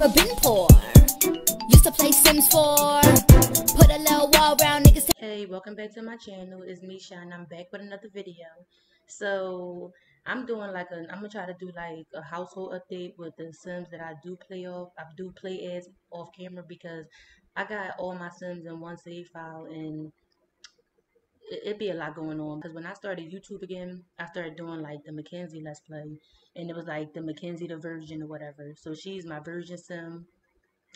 Never been poor. Used to play Sims 4. Put a little wall around niggas. Hey, welcome back to my channel. It's me, Shaa, and I'm back with another video. So I'm gonna try to do like a household update with the Sims that I do play off. I do play as off camera because I got all my Sims in one save file, and it'd be a lot going on. Because when I started YouTube again, I started doing like the Mackenzie Let's Play, and it was like the Mackenzie the Virgin or whatever. So she's my virgin sim.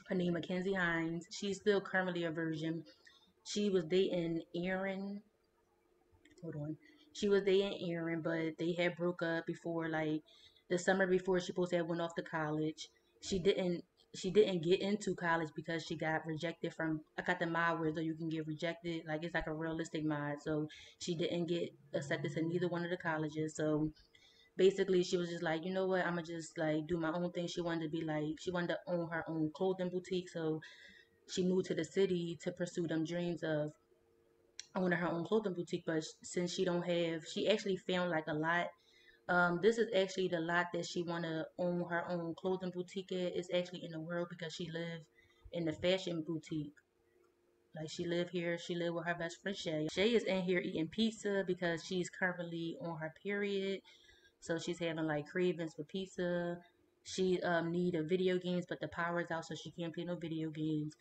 Her name Mackenzie Hines. She's still currently a virgin. She was dating Aaron. Hold on. She was dating Aaron, but they had broke up before, like the summer before she supposed to have went off to college. She didn't get into college because she got rejected from, I got the mod where though you can get rejected, like it's like a realistic mod. So she didn't get accepted to neither one of the colleges. So basically she was just like, you know what, I'ma just like do my own thing. She wanted to be like, she wanted to own her own clothing boutique. So she moved to the city to pursue them dreams of owning her own clothing boutique. But since she don't have, she actually found like a lot. This is actually the lot that she want to own her own clothing boutique at. It's actually in the world because she lived in the fashion boutique. Like she lived here. She lived with her best friend Shay. Shay is in here eating pizza because she's currently on her period. So she's having like cravings for pizza. She need a video games, but the power is out, so she can't play no video games.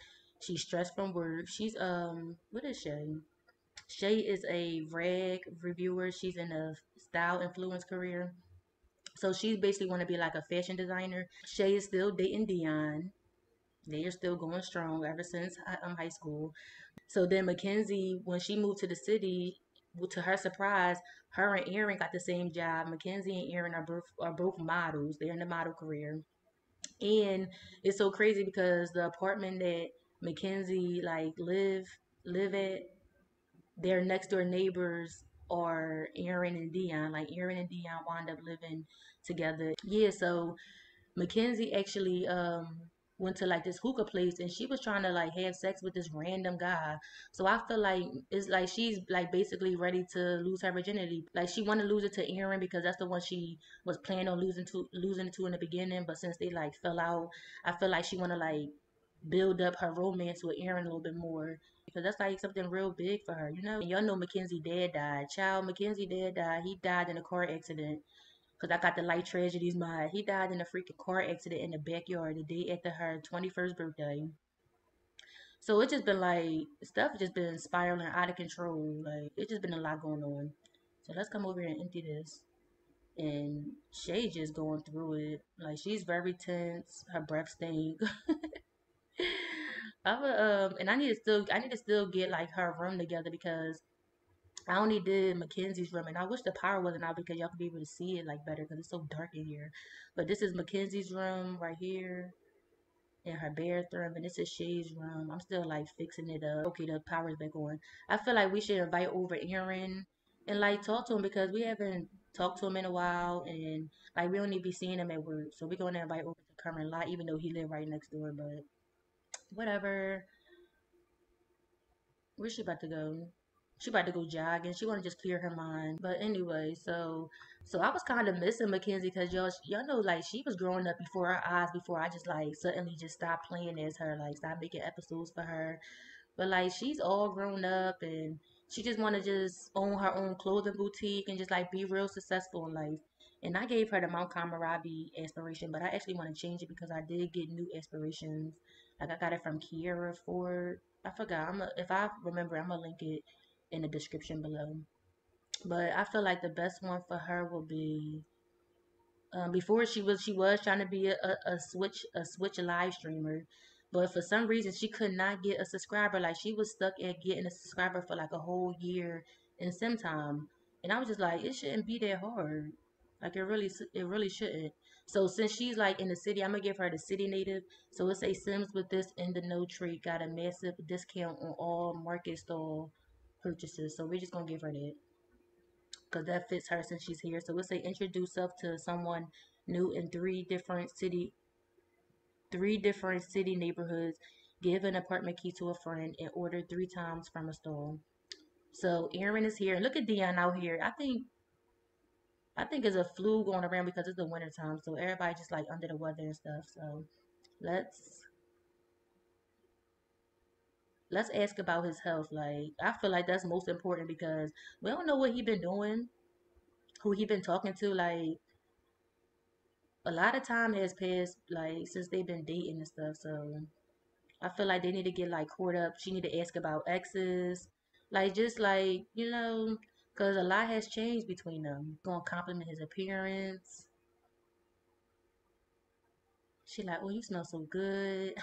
She's stressed from work. She's what is Shay? Shay is a rag reviewer. She's in a style influence career. So she's basically want to be like a fashion designer. Shay is still dating Dion. They are still going strong ever since high school. So then Mackenzie, when she moved to the city, to her surprise, her and Aaron got the same job. Mackenzie and Aaron are both models. They're in the model career. And it's so crazy because the apartment that Mackenzie like live at, their next door neighbors are Aaron and Dion. Like Aaron and Dion wound up living together. Yeah, so Mackenzie actually went to like this hookah place, and she was trying to like have sex with this random guy. So I feel like it's like she's like basically ready to lose her virginity. Like she wanted to lose it to Aaron because that's the one she was planning on losing it to in the beginning. But since they like fell out, I feel like she want to like build up her romance with Aaron a little bit more, because that's like something real big for her, you know. And y'all know Mackenzie dad died. Child, Mackenzie dad died. He died in a car accident, because I got the light tragedies mod. He died in a freaking car accident in the backyard the day after her 21st birthday. So it's just been like stuff just been spiraling out of control. Like it's just been a lot going on. So let's come over here and empty this. And Shay just going through it. Like she's very tense. Her breath stink. And I need to still get like her room together, because I only did Mackenzie's room, and I wish the power wasn't out because y'all could be able to see it like better, because it's so dark in here. But this is Mackenzie's room right here, and her bathroom, and this is Shay's room. I'm still like fixing it up. Okay, the power's back on. I feel like we should invite over Aaron and like talk to him, because we haven't talked to him in a while, and like we only be seeing him at work. So we're gonna invite over to Kermit Lot, even though he live right next door, but whatever. Where's she about to go? She about to go jogging. She want to just clear her mind. But anyway, so I was kind of missing Mackenzie, because y'all know like she was growing up before our eyes, before I just like suddenly just stopped playing as her, like stopped making episodes for her. But like she's all grown up, and she just want to just own her own clothing boutique and just like be real successful in life. And I gave her the Mount Kamarabi aspiration, but I actually want to change it because I did get new aspirations. Like I got it from Kiara Ford. I forgot. If I remember, I'm gonna link it in the description below. But I feel like the best one for her will be before she was trying to be a switch live streamer, but for some reason she could not get a subscriber. Like she was stuck at getting a subscriber for like a whole year in sim time, and I was just like, it shouldn't be that hard. Like it really shouldn't. So since she's like in the city, I'm gonna give her the city native. So it's a Sims with this in the no trade got a massive discount on all market stall purchases. So we're just gonna give her that, cause that fits her since she's here. So it's a introduce self to someone new in three different city neighborhoods. Give an apartment key to a friend and order 3 times from a stall. So Aaron is here, and look at Dion out here. I think it's a flu going around because it's the winter time, so everybody just like under the weather and stuff. So Let's ask about his health. Like, I feel like that's most important because we don't know what he been doing, who he been talking to. Like, a lot of time has passed, like, since they've been dating and stuff. So I feel like they need to get, like, caught up. She need to ask about exes. Like, just, like, you know, because a lot has changed between them. Gonna compliment his appearance. She like, oh, you smell so good.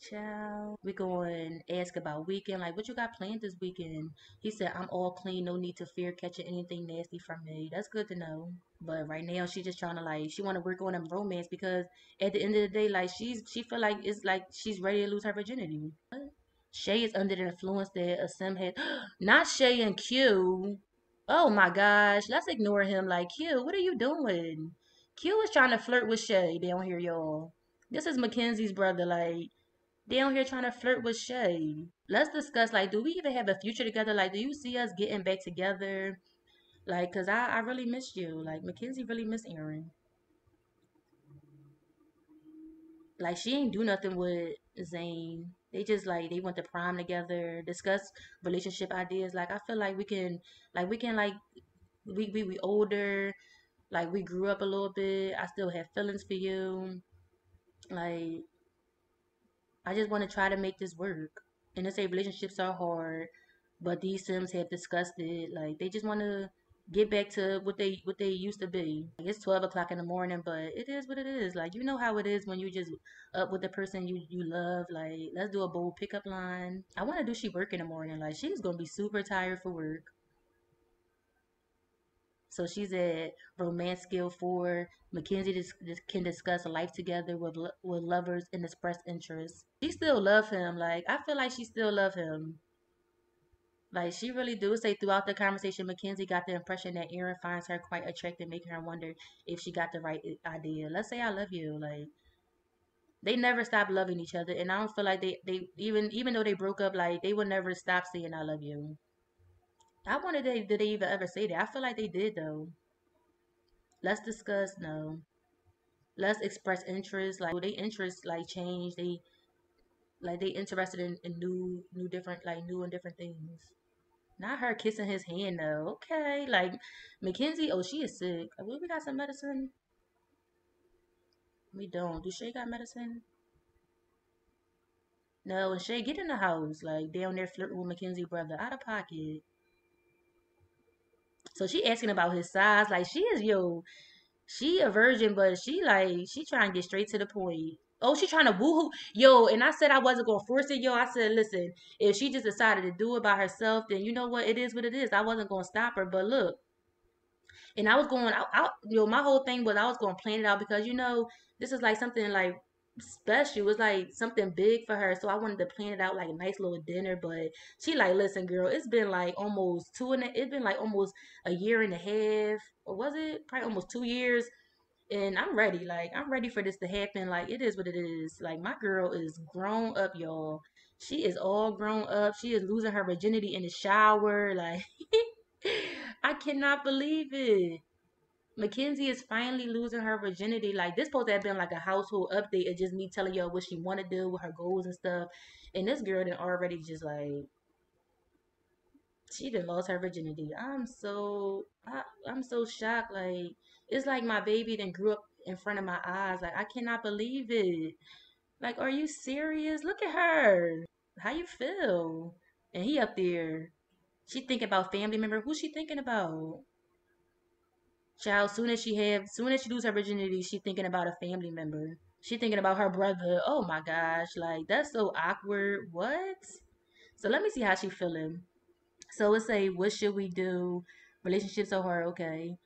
Ciao. We going ask about weekend, like what you got planned this weekend. He said, I'm all clean, no need to fear catching anything nasty from me. That's good to know. But right now she just trying to, like, she want to work on them romance because at the end of the day, like, she feel like it's like she's ready to lose her virginity. Shay is under the influence that Asim had. Not Shay and Q. Oh my gosh, let's ignore him. Like, Q, what are you doing? Q is trying to flirt with Shay down here, y'all. This is Mackenzie's brother, like, down here trying to flirt with Shay. Let's discuss, like, do we even have a future together? Like, do you see us getting back together? Like, because I really miss you. Like, Mackenzie really miss Aaron. Like, she ain't do nothing with Zane. They just, like, they went to prom together, discuss relationship ideas. Like, I feel like we older. Like, we grew up a little bit. I still have feelings for you. Like, I just want to try to make this work. And they say relationships are hard, but these Sims have discussed it. Like, they just want to get back to what they used to be. Like, it's 12 o'clock in the morning, but it is what it is. Like, you know how it is when you just up with the person you love. Like, let's do a bold pickup line. I want to do she work in the morning. Like, she's going to be super tired for work. So she's at romance skill 4. Mackenzie can discuss life together with lovers and express interest. She still love him. Like, I feel like she still love him. Like, she really do say throughout the conversation, Mackenzie got the impression that Aaron finds her quite attractive, making her wonder if she got the right idea. Let's say I love you. Like, they never stop loving each other. And I don't feel like they even though they broke up, like, they would never stop saying I love you. I wonder did they even ever say that. I feel like they did though. Let's discuss. No, let's express interest. Like, they interests, like, change. They, like, they interested in new and different things. Not her kissing his hand though. Okay, like, Mackenzie, oh, she is sick. We got some medicine. We don't. Do Shay got medicine? No. And Shay, get in the house. Like, down there flirting with Mackenzie's brother out of pocket. So she asking about his size. Like, she is, yo, she a virgin, but she, like, she trying to get straight to the point. Oh, she trying to woohoo. Yo, and I said I wasn't going to force it, yo. I said, listen, if she just decided to do it by herself, then you know what? It is what it is. I wasn't going to stop her, but look. And I was going out, yo, my whole thing was I was going to plan it out because, you know, this is, like, something, like, special. It's like something big for her, so I wanted to plan it out like a nice little dinner. But she like, listen, girl, it's been like almost almost a year and a half, or was it probably almost 2 years, and I'm ready. Like, I'm ready for this to happen. Like, it is what it is. Like, my girl is grown up, y'all. She is all grown up. She is losing her virginity in the shower. Like, I cannot believe it. Mackenzie is finally losing her virginity. Like, this supposed to have been like a household update. It's just me telling y'all what she want to do with her goals and stuff. And this girl done already just like, she done lost her virginity. I'm so shocked. Like, it's like my baby done grew up in front of my eyes. Like, I cannot believe it. Like, are you serious? Look at her. How you feel? And he up there. She thinking about family member. Who's she thinking about? Child, soon as she lose her virginity, she thinking about a family member. She thinking about her brother. Oh my gosh, like, that's so awkward. What? So let me see how she feeling. So it's a, what should we do? Relationships are hard, okay.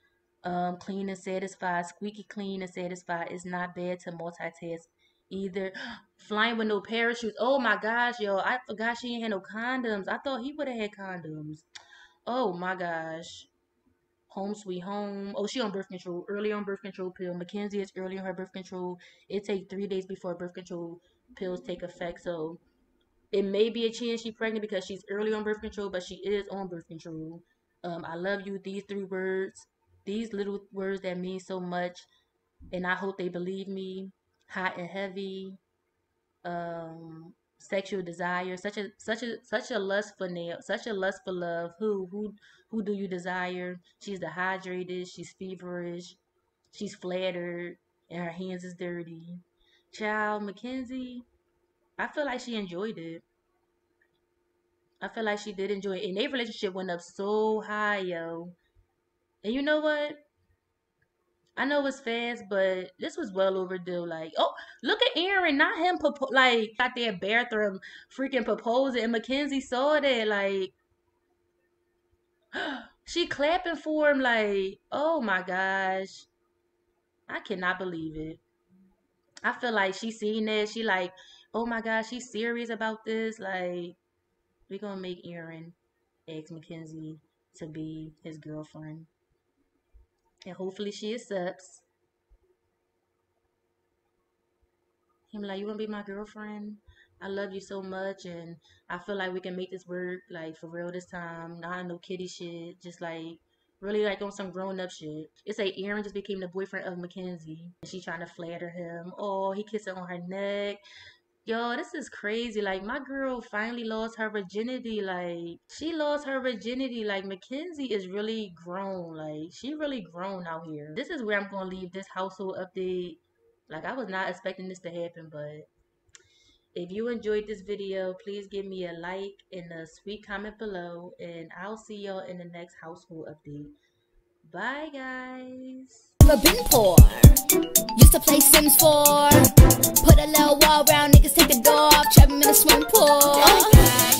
Clean and satisfied, squeaky clean and satisfied. It's not bad to multitask either. Flying with no parachutes. Oh my gosh, yo, I forgot she ain't had no condoms. I thought he would have had condoms. Oh my gosh. Home sweet home. Oh, she on birth control. Early on birth control pill. Mackenzie is early on her birth control. It takes 3 days before birth control pills take effect. So it may be a chance she's pregnant because she's early on birth control, but she is on birth control. I love you. These 3 words. These little words that mean so much. And I hope they believe me. hot and heavy, sexual desire, such a lust for nail, such a lust for love. Who do you desire? She's dehydrated, she's feverish, she's flattered, and her hands is dirty. Child, Mackenzie, I feel like she enjoyed it. I feel like she did enjoy it, and their relationship went up so high, yo. And you know what? I know it's fast, but this was well overdue. Like, oh, look at Aaron, not him, like, got that bathroom freaking proposing, and Mackenzie saw that, like, she clapping for him, like, oh my gosh, I cannot believe it. I feel like she seen that, she like, oh my gosh, she's serious about this, like, we're gonna make Aaron ask Mackenzie to be his girlfriend. And hopefully she accepts. Him like, you want to be my girlfriend? I love you so much, and I feel like we can make this work, like, for real this time. Not no kiddie shit. Just, like, really, like, on some grown-up shit. It's like Aaron just became the boyfriend of Mackenzie. And she trying to flatter him. Oh, he kissing on her neck. Yo, this is crazy. Like, my girl finally lost her virginity. Like, she lost her virginity. Like, Mackenzie is really grown. Like, she really grown out here. This is where I'm gonna leave this household update. Like, I was not expecting this to happen, but if you enjoyed this video, please give me a like and a sweet comment below, and I'll see y'all in the next household update. Bye, guys. Never been poor. Used to play Sims 4. Put a little wall around, niggas take the door off, trap 'em in a swimming pool.